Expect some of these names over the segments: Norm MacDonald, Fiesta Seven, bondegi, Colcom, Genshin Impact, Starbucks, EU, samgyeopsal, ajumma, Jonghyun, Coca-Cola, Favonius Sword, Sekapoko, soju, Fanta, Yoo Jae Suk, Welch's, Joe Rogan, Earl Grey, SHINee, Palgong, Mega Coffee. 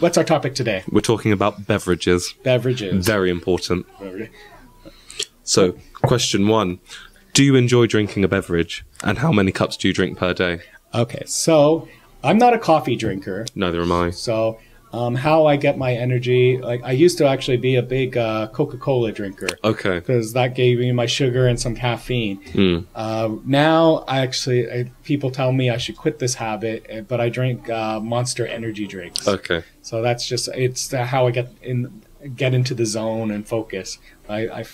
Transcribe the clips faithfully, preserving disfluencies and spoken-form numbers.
what's our topic today? We're talking about beverages. Beverages. Very important. Beverage. So, question one. Do you enjoy drinking a beverage? And how many cups do you drink per day? Okay, so I'm not a coffee drinker. Neither am I. So um, how I get my energy, like I used to actually be a big uh, Coca-Cola drinker. Okay. Because that gave me my sugar and some caffeine. Mm. Uh, now, I actually, I, people tell me I should quit this habit, but I drink uh, Monster energy drinks. Okay. So that's just, it's how I get in, get into the zone and focus. I, I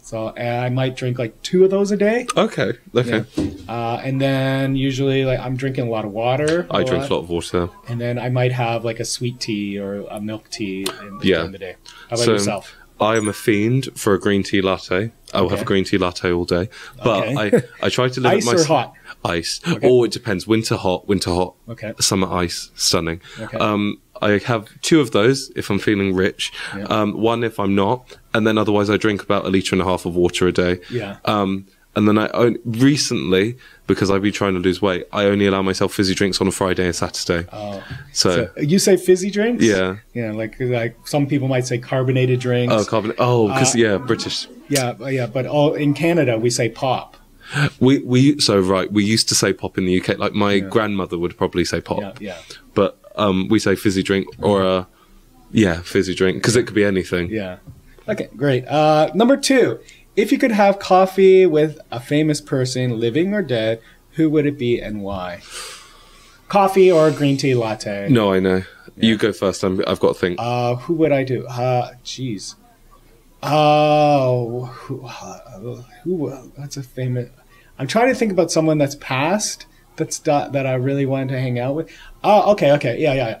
So I might drink like two of those a day. Okay, okay. Yeah. Uh, and then usually like I'm drinking a lot of water. I a drink lot. a lot of water. And then I might have like a sweet tea or a milk tea in the, yeah. during the day. How about so, yourself? I am a fiend for a green tea latte. I will okay. have a green tea latte all day. But okay. I, I try to limit my... Ice or hot? Ice. Okay. Oh, it depends. Winter hot, winter hot. Okay. Summer ice, stunning. Okay. Um, I have two of those if I'm feeling rich. Yeah. Um, one if I'm not. And then otherwise I drink about a litre and a half of water a day. Yeah. Um, and then I only, recently, because I've been trying to lose weight, I only allow myself fizzy drinks on a Friday and Saturday. Oh. So, so you say fizzy drinks? Yeah. Yeah, like like some people might say carbonated drinks. Oh, carbon. Oh, because uh, yeah, British. Yeah, yeah, but all in Canada we say pop. We we so right. We used to say pop in the U K. Like my yeah. grandmother would probably say pop. Yeah. yeah. But um, we say fizzy drink or a yeah fizzy drink because yeah. it could be anything. Yeah. Okay, great. Uh, number two, if you could have coffee with a famous person, living or dead, who would it be and why? Coffee or a green tea latte? No, I know. Yeah. You go first. I'm, I've got to think. Uh, who would I do? Uh, geez. Oh, who, uh, who? That's a famous. I'm trying to think about someone that's passed. That's that, that I really wanted to hang out with. Oh, okay, okay, yeah, yeah. yeah.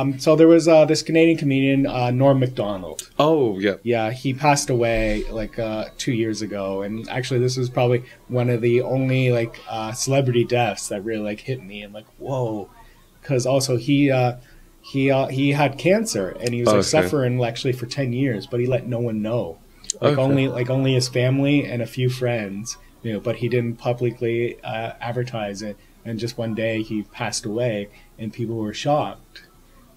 Um, so there was uh, this Canadian comedian, uh, Norm MacDonald. Oh, yeah. Yeah, he passed away like uh, two years ago. And actually, this was probably one of the only like uh, celebrity deaths that really like hit me. And like, whoa. Because also he uh, he uh, he had cancer and he was okay. like, suffering actually for ten years, but he let no one know. Like okay. only like only his family and a few friends knew, but he didn't publicly uh, advertise it. And just one day he passed away and people were shocked.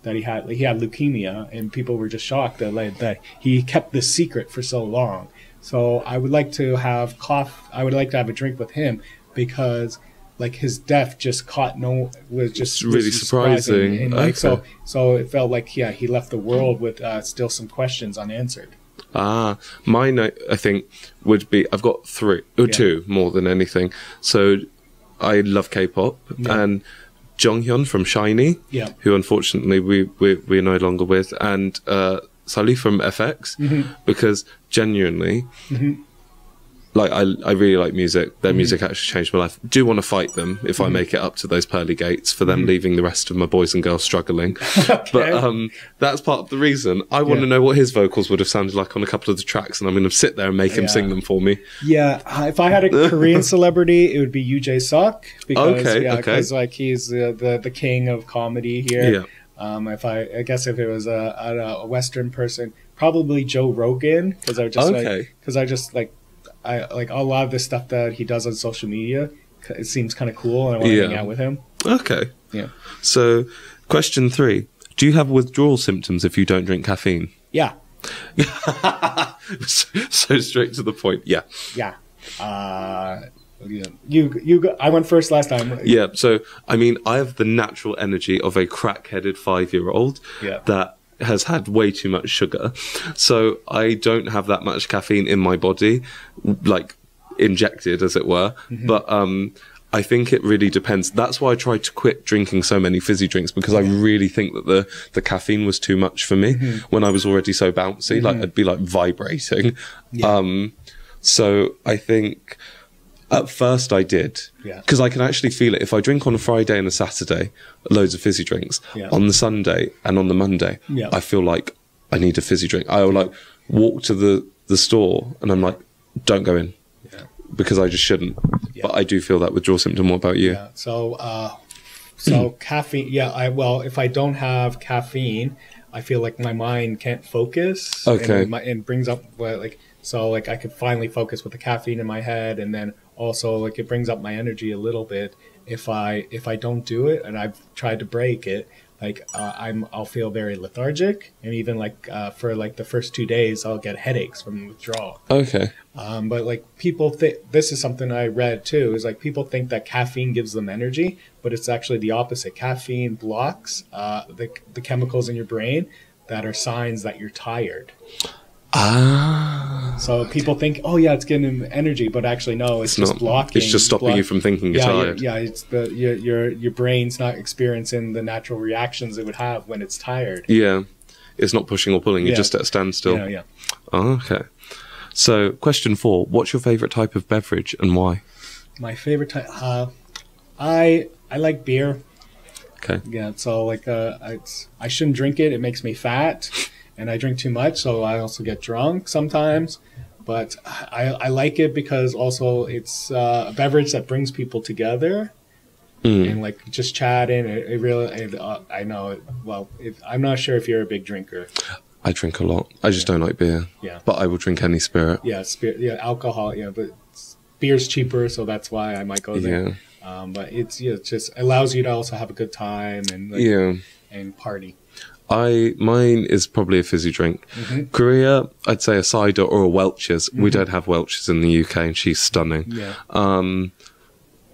That he had he had leukemia, and people were just shocked that like, that he kept this secret for so long. So I would like to have cough. I would like to have a drink with him because like his death just caught no was just it's really surprising. surprising. And, like, okay. So so it felt like yeah he left the world with uh, still some questions unanswered. Ah, mine I think would be I've got three or yeah. two more than anything. So I love K-pop yeah. and. Jonghyun from SHINee, yeah. who unfortunately we, we, we're no longer with, and uh, Sally from F X, mm-hmm. because genuinely, mm-hmm. like I, I really like music. Their mm-hmm. music actually changed my life. Do want to fight them if mm-hmm. I make it up to those pearly gates for them mm-hmm. leaving the rest of my boys and girls struggling. okay. But um, that's part of the reason. I want to yeah. know what his vocals would have sounded like on a couple of the tracks, and I'm going to sit there and make yeah. him sing them for me. Yeah, if I had a Korean celebrity, it would be Yoo Jae Suk. Because, okay, yeah, because okay. like he's uh, the the king of comedy here. Yeah. Um, if I, I guess if it was a, a, a Western person, probably Joe Rogan, because I just okay. because like, I just like I like a lot of the stuff that he does on social media. It seems kind of cool, and I want yeah. to hang out with him. Okay. Yeah. So, question three: do you have withdrawal symptoms if you don't drink caffeine? Yeah. so, so straight to the point. Yeah. Yeah. Uh, Yeah. You, you, I went first last time. Yeah, so, I mean, I have the natural energy of a crack-headed five-year-old yeah. that has had way too much sugar. So I don't have that much caffeine in my body, like, injected, as it were. Mm-hmm. But um, I think it really depends. That's why I tried to quit drinking so many fizzy drinks, because I really think that the, the caffeine was too much for me mm-hmm. when I was already so bouncy. Mm-hmm. Like, I'd be, like, vibrating. Yeah. Um, so I think... At first I did, because yeah. I can actually feel it. If I drink on a Friday and a Saturday, loads of fizzy drinks, yeah. on the Sunday and on the Monday, yeah. I feel like I need a fizzy drink. I'll like walk to the, the store and I'm like, don't go in, yeah. because I just shouldn't. Yeah. But I do feel that withdrawal symptom. What about you? Yeah. So, uh, so caffeine, yeah, I well, if I don't have caffeine, I feel like my mind can't focus. Okay. And, my, and brings up, like, so like I could finally focus with the caffeine in my head, and then... Also, like it brings up my energy a little bit. If I if I don't do it, and I've tried to break it, like uh, I'm I'll feel very lethargic, and even like uh, for like the first two days I'll get headaches from withdrawal. Okay. Um, but like people think this is something I read too is like people think that caffeine gives them energy, but it's actually the opposite. Caffeine blocks uh, the the chemicals in your brain that are signs that you're tired. Ah. So people think, oh yeah, it's giving them energy, but actually no, it's, it's just not, blocking. It's just stopping block. you from thinking you're yeah, tired. Yeah, yeah, it's the your, your your brain's not experiencing the natural reactions it would have when it's tired. Yeah, it's not pushing or pulling. Yeah. You're just at a standstill. Yeah, yeah. Oh, okay. So question four: what's your favorite type of beverage and why? My favorite type, uh, I I like beer. Okay. Yeah. So like, uh, I, I shouldn't drink it. It makes me fat. And I drink too much, so I also get drunk sometimes. But I, I like it because also it's uh, a beverage that brings people together mm. and like just chatting. It, it really, it, uh, I know. It, well, if, I'm not sure if you're a big drinker. I drink a lot. I just yeah. don't like beer. Yeah, but I will drink any spirit. Yeah, spirit. Yeah, alcohol. Yeah, but beer's cheaper, so that's why I might go there. Yeah. Um, but it's yeah, it just allows you to also have a good time and like, yeah, and party. I mine is probably a fizzy drink. Mm-hmm. Korea, I'd say a cider or a Welch's. Mm-hmm. We don't have Welch's in the U K, and she's stunning. Yeah. Um,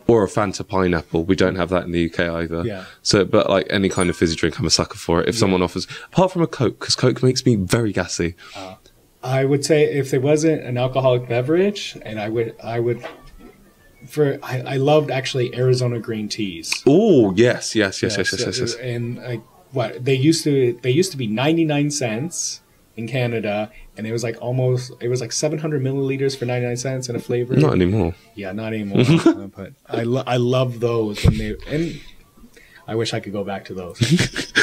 or a Fanta pineapple. We don't have that in the U K either. Yeah. So, but like any kind of fizzy drink, I'm a sucker for it. If yeah. someone offers, apart from a Coke, because Coke makes me very gassy. Uh, I would say if there wasn't an alcoholic beverage, and I would, I would. For I, I loved actually Arizona green teas. Oh yes, yes, yes, yes, yes, yes, yes. yes, yes. And I. What they used to they used to be ninety-nine cents in Canada, and it was like almost it was like seven hundred milliliters for ninety-nine cents and a flavor. Not anymore. Yeah, not anymore. uh, but I lo I love those when they and I wish I could go back to those.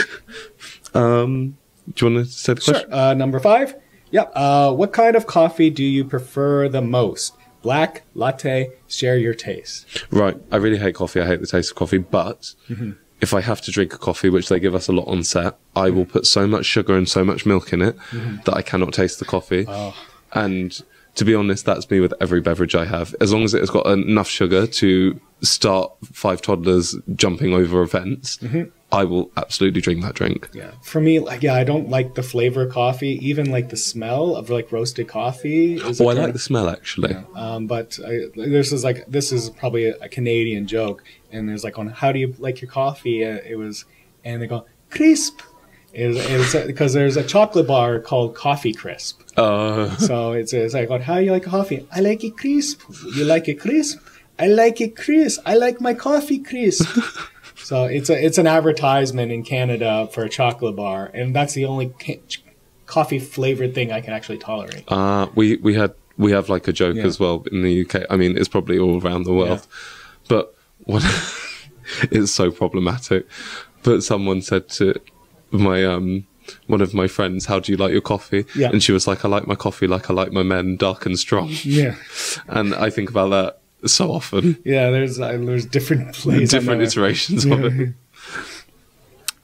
um, do you want to say the sure. question? Uh, number five. Yeah. Uh, what kind of coffee do you prefer the most? Black, latte. Share your taste. Right. I really hate coffee. I hate the taste of coffee, but. Mm-hmm. If I have to drink a coffee, which they give us a lot on set, I will put so much sugar and so much milk in it mm-hmm. that I cannot taste the coffee. Oh. And to be honest, that's me with every beverage I have. As long as it has got enough sugar to start five toddlers jumping over a fence, mm-hmm. I will absolutely drink that drink. Yeah, for me, like, yeah, I don't like the flavor of coffee. Even like the smell of like roasted coffee. Is oh, I like of, the smell actually. Yeah. Um, but I, this is like this is probably a, a Canadian joke. And there's like on how do you like your coffee? Uh, it was, and they go crisp, is because there's a chocolate bar called Coffee Crisp. Uh. So it's, it's like on how do you like coffee? I like it crisp. You like it crisp? I like it crisp. I like my coffee crisp. So it's a it's an advertisement in Canada for a chocolate bar, and that's the only ca coffee flavored thing I can actually tolerate. Uh we we had we have like a joke yeah. as well in the U K. I mean, it's probably all around the world, yeah. but what it's so problematic. But someone said to my um one of my friends, "How do you like your coffee?" Yeah. And she was like, "I like my coffee like I like my men, dark and strong." Yeah, and I think about that. So often, yeah. There's uh, there's different plays, different iterations yeah. of it.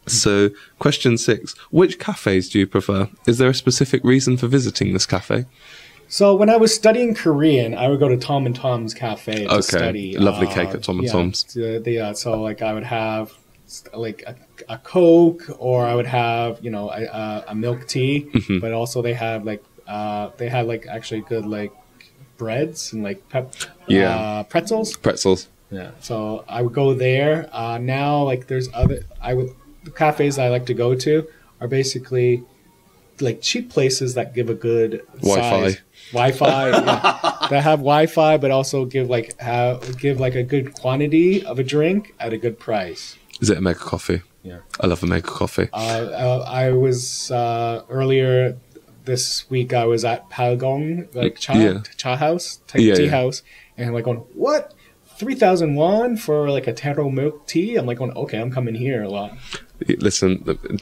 So, question six: which cafes do you prefer? Is there a specific reason for visiting this cafe? So, when I was studying Korean, I would go to Tom and Tom's Cafe to okay. study. Lovely uh, cake at Tom and yeah, Tom's. Yeah. So, like, I would have like a, a Coke, or I would have you know a, a milk tea. Mm-hmm. But also, they have like uh, they had like actually good like. breads and like pep yeah uh, pretzels pretzels yeah so I would go there. Uh now like there's other I would the cafes I like to go to are basically like cheap places that give a good Wi-Fi Wi-Fi yeah, that have Wi-Fi but also give like have give like a good quantity of a drink at a good price. Is it a Mega Coffee? Yeah, I love a Mega Coffee. uh, uh I was uh earlier this week I was at Palgong, like cha, yeah. cha house, yeah, tea yeah. house, and like going, what? three thousand won for like a taro milk tea? I'm like going, okay, I'm coming here a lot. Listen,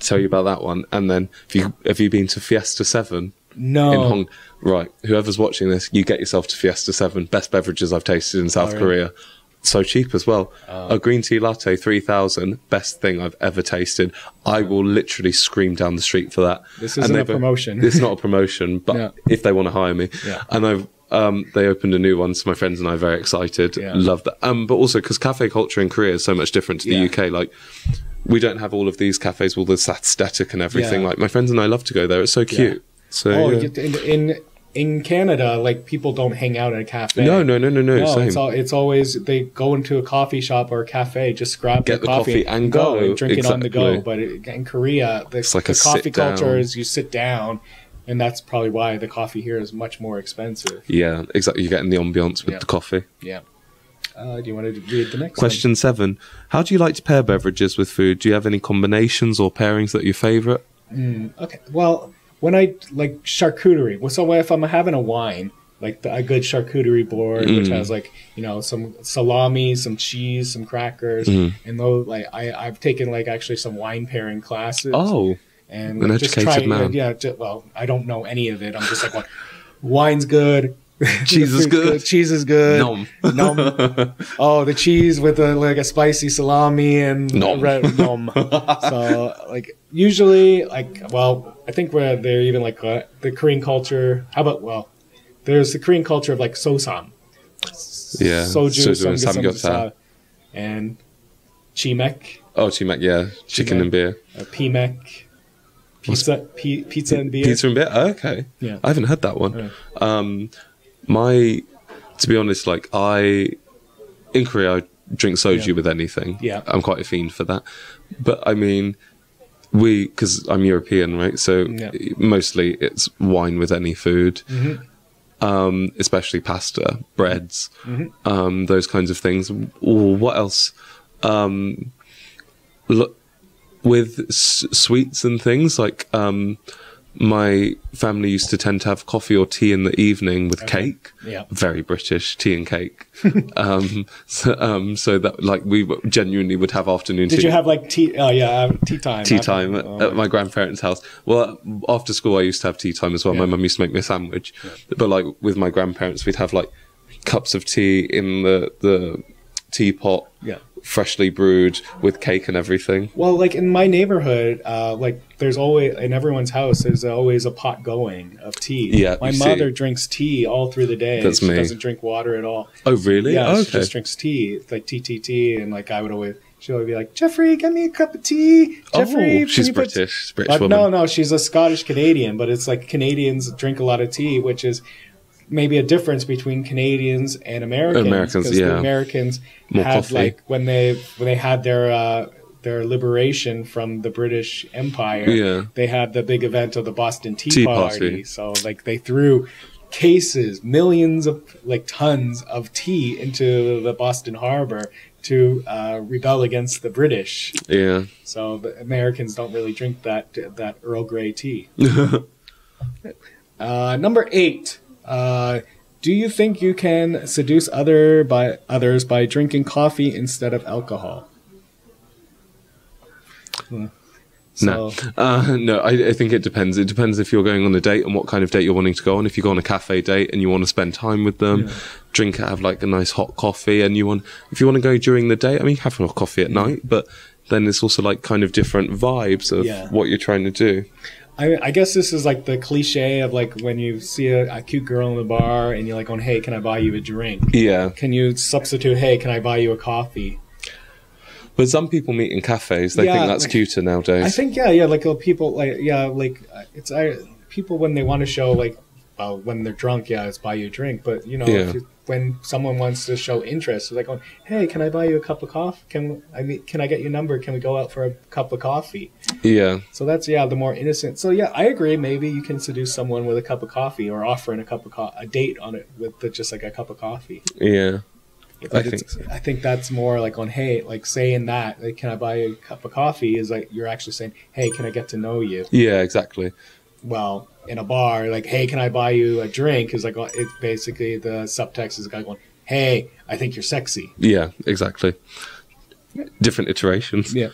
tell you about that one. And then, have you, have you been to Fiesta Seven? No. In Hong right, whoever's watching this, you get yourself to Fiesta Seven. Best beverages I've tasted in South oh, Korea. Really? So cheap as well. Um, a green tea latte, three thousand, best thing I've ever tasted. I will literally scream down the street for that. This isn't a promotion. It's not a promotion, but yeah. if they want to hire me. Yeah. And I've, um, they opened a new one, so my friends and I are very excited. Yeah. Love that. Um, but also, because cafe culture in Korea is so much different to the yeah. U K, like we don't have all of these cafes, all this aesthetic and everything. Yeah. Like, my friends and I love to go there. It's so cute. Yeah. So oh, yeah. in, in in Canada, like, people don't hang out at a cafe. No, no, no, no, no. no same. It's, all, it's always they go into a coffee shop or a cafe, just grab Get the coffee, coffee and go, go and drink exactly. it on the go. But it, in Korea, the, it's like the coffee culture is you sit down. And that's probably why the coffee here is much more expensive. Yeah, exactly. You're getting the ambiance with yeah. the coffee. Yeah. Uh, do you want to read the next one? Question seven. How do you like to pair beverages with food? Do you have any combinations or pairings that are your favorite? Mm, okay. Well, when I, like, charcuterie. Well, so if I'm having a wine, like the, a good charcuterie board, mm. which has, like, you know, some salami, some cheese, some crackers. Mm. And those, like, I, I've taken, like, actually some wine pairing classes. Oh, And An like, educated just try, man. Yeah, just, well, I don't know any of it. I'm just like, well, wine's good. Cheese is good. good. Cheese is good. Nom. Nom. Oh, the cheese with a, like a spicy salami and nom. Red, nom. So, like, usually, like, well, I think where they're even like uh, the Korean culture. How about, well, there's the Korean culture of like sosam. Yeah. Soju, soju and samgyeopsal. And chimek. Oh, chimek, yeah. Chicken chimek, and beer. Uh, Pimek. Pizza, p pizza and beer. Pizza and beer. Oh, okay. Yeah. I haven't heard that one. Yeah. Um, my, to be honest, like I, in Korea, I drink soju yeah. with anything. Yeah. I'm quite a fiend for that. But I mean, we, because I'm European, right? So yeah. mostly it's wine with any food, mm-hmm. um, especially pasta, breads, mm-hmm. um, those kinds of things. Ooh, what else? Um, look. With s sweets and things, like um, my family used to tend to have coffee or tea in the evening with okay. cake. Yeah, very British, tea and cake. um, so, um, so that like we genuinely would have afternoon. Did tea. Did you have like tea? Oh yeah, uh, tea time. Tea time at, oh. at my grandparents' house. Well, after school I used to have tea time as well. Yeah. My mum used to make me a sandwich, yeah. but like with my grandparents we'd have like cups of tea in the the teapot. Yeah. Freshly brewed with cake and everything. Well, like in my neighborhood, uh, like there's always in everyone's house, there's always a pot going of tea. Yeah, my mother see. drinks tea all through the day. That's she me. doesn't drink water at all. Oh, really? Yeah, oh, okay. She just drinks tea. It's like tea, tea, tea, and like I would always, she would be like, "Jeffrey, get me a cup of tea." Jeffrey, oh, she's British, British uh, woman. No, no, she's a Scottish Canadian, but it's like Canadians drink a lot of tea, which is. Maybe a difference between Canadians and Americans. Americans, yeah. The Americans More had coffee. like when they when they had their uh, their liberation from the British Empire. Yeah. They had the big event of the Boston Tea, Tea Party. Party. So like they threw cases, millions of like tons of tea into the Boston Harbor to uh, rebel against the British. Yeah. So the Americans don't really drink that that Earl Grey tea. uh, number eight. Uh, do you think you can seduce other by others by drinking coffee instead of alcohol? Hmm. So. No, uh, no. I, I think it depends. It depends if you're going on a date and what kind of date you're wanting to go on. If you go on a cafe date and you want to spend time with them, yeah. drink, have like a nice hot coffee, and you want if you want to go during the day, I mean, have a coffee at yeah. night. But then it's also like kind of different vibes of yeah. what you're trying to do. I, I guess this is like the cliche of like when you see a, a cute girl in the bar and you're like, "Oh, hey, can I buy you a drink?" Yeah. Can you substitute, "Hey, can I buy you a coffee?" But some people meet in cafes. They yeah, think that's like, cuter nowadays. I think yeah, yeah. Like people, like yeah, like it's I, people when they want to show like, well, when they're drunk, yeah, it's buy you a drink. But you know, yeah. if you, when someone wants to show interest, they're like, "Hey, can I buy you a cup of coffee? Can I mean, can I get your number? Can we go out for a cup of coffee?" Yeah. So that's yeah, the more innocent. So yeah, I agree. Maybe you can seduce someone with a cup of coffee, or offering a cup of co a date on it with the, just like a cup of coffee. Yeah, like I think so. I think that's more like on hey, like saying that, like, "Can I buy you a cup of coffee?" is like you're actually saying, "Hey, can I get to know you?" Yeah, exactly. Well. In a bar, like, "Hey, can I buy you a drink?" is like, it's basically the subtext is a guy going, "Hey, I think you're sexy." Yeah, exactly. Different iterations. Yeah.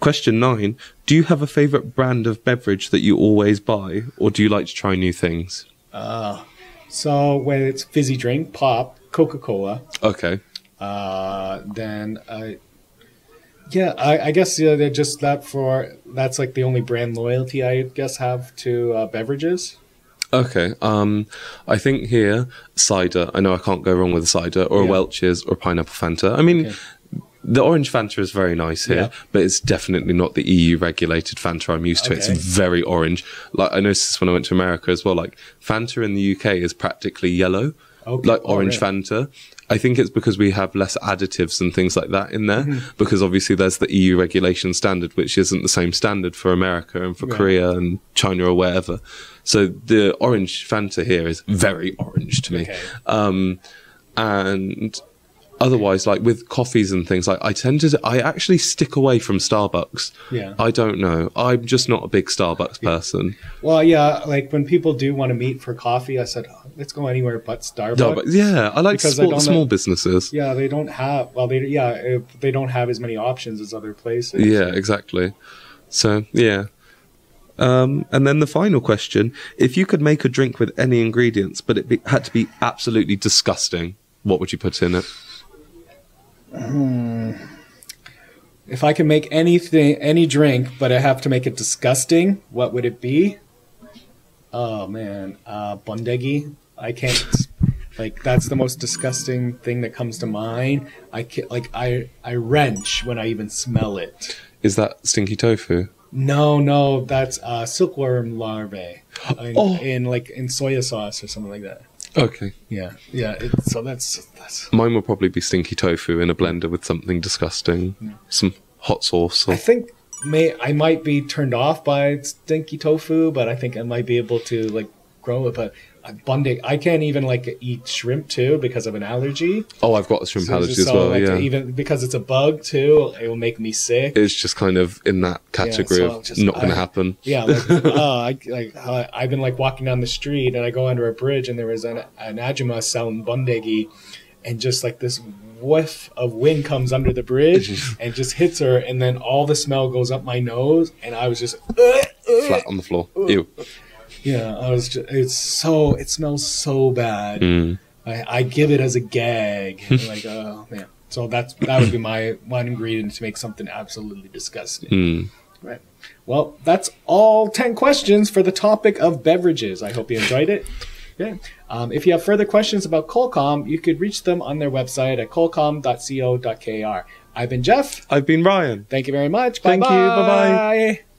Question nine. Do you have a favorite brand of beverage that you always buy, or do you like to try new things? Uh, so when it's fizzy drink, pop, Coca-Cola. Okay. Uh, then I... Yeah, I, I guess yeah, they're just that for that's like the only brand loyalty I guess have to uh, beverages. Okay, um, I think here cider. I know I can't go wrong with a cider or yeah. a Welch's or a pineapple Fanta. I mean, okay. The orange Fanta is very nice here, yeah. but it's definitely not the E U-regulated Fanta I'm used to. Okay. It's very orange. Like I noticed when I went to America as well, like Fanta in the U K is practically yellow, okay. like orange oh, really? Fanta. I think it's because we have less additives and things like that in there, mm-hmm. because obviously there's the E U regulation standard, which isn't the same standard for America and for right. Korea and China or wherever. So the orange Fanta here is very orange to me. Okay. Um, and... Otherwise, like with coffees and things, like I tend to, I actually stick away from Starbucks. Yeah. I don't know. I'm just not a big Starbucks person. Well, yeah, like when people do want to meet for coffee, I said, oh, let's go anywhere but Starbucks. Starbucks. Yeah, I like to support small businesses. Yeah, they don't have, well, they, yeah, they don't have as many options as other places. Yeah, exactly. So, yeah. Um, and then the final question, if you could make a drink with any ingredients, but it be, had to be absolutely disgusting, what would you put in it? Hmm. If I could make anything, any drink, but I have to make it disgusting, what would it be? Oh man, uh, bondegi. I can't. Like that's the most disgusting thing that comes to mind. I can't, like I I wrench when I even smell it. Is that stinky tofu? No, no, that's uh, silkworm larvae in, oh. in like in soya sauce or something like that. Okay. Yeah, yeah. It, so that's that's. Mine will probably be stinky tofu in a blender with something disgusting, yeah. some hot sauce. Or... I think may I might be turned off by stinky tofu, but I think I might be able to like grow it. But bondegi, I can't even like eat shrimp too because of an allergy. Oh, I've got a shrimp so allergy just, as well. So, like, yeah, even because it's a bug too, it will make me sick. It's just kind of in that category yeah, so of just, not going to happen. Yeah, like, uh, I, like uh, I've been like walking down the street and I go under a bridge and there was an an ajumma selling bondegi, and just like this whiff of wind comes under the bridge and just hits her, and then all the smell goes up my nose, and I was just uh, uh, flat on the floor. Uh, Ew. Yeah, I was just, it's so, it smells so bad. Mm. I, I give it as a gag. Like, oh man. So that's, that would be my one ingredient to make something absolutely disgusting. Mm. Right. Well, that's all ten questions for the topic of beverages. I hope you enjoyed it. Okay. Um, if you have further questions about Colcom, you could reach them on their website at colcom dot co dot k r. I've been Jeff. I've been Ryan. Thank you very much. Bye-bye. Thank you. Bye-bye.